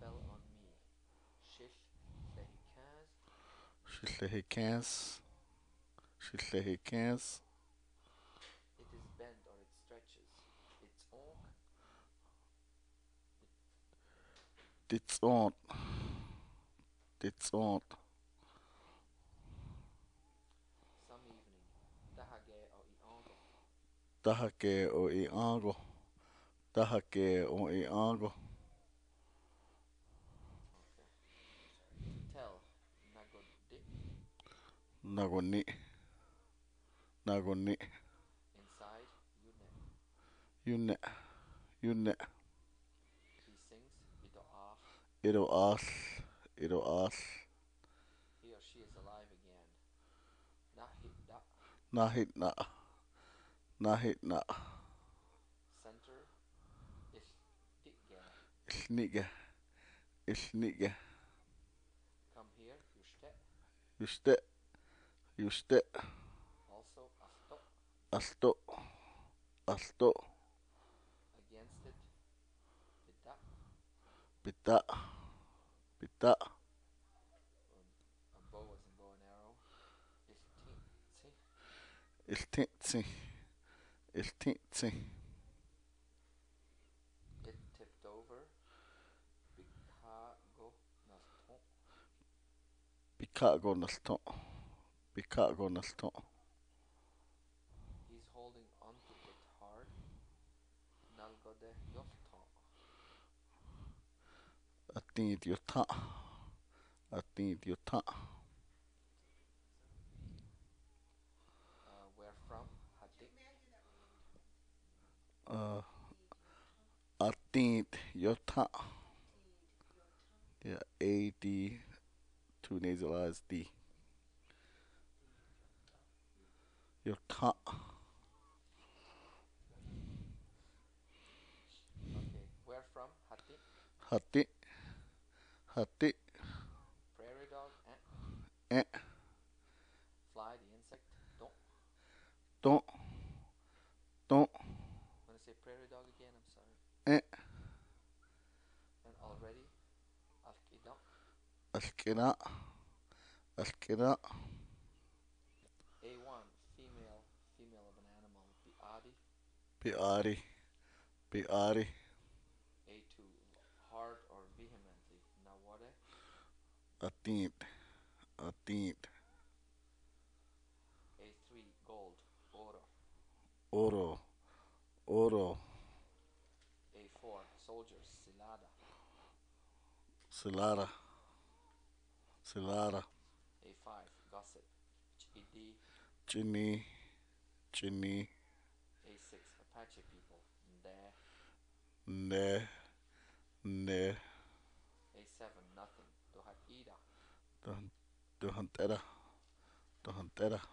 She lay hands. It is bent or it stretches. It's on. Some evening. Tahake o iango. Nagoni. Inside, Yune. He sings, Ito as. He or she is alive again. Nahitna. Center, Isniga. Come here, Yushte. Also, Asto. Against it, Pita. A bow is a bow and arrow. It's tintsi. It tipped over. Picago naston. He's holding on to it hard. Nalgode yota. Where from? Atint yota. Yeah, A-D, two nasalized D. Yota. Okay, where from? Hati. Prairie dog. Fly the insect. Don't. When I say prairie dog again, I'm sorry. And already, Askina. Piari. A2, hard or vehemently. Nawade. Atint. A3, gold. Oro. A4, soldiers. Silara. A5, gossip. Chini. A6, Apache people. Ne. A7, nothing. Dohantera.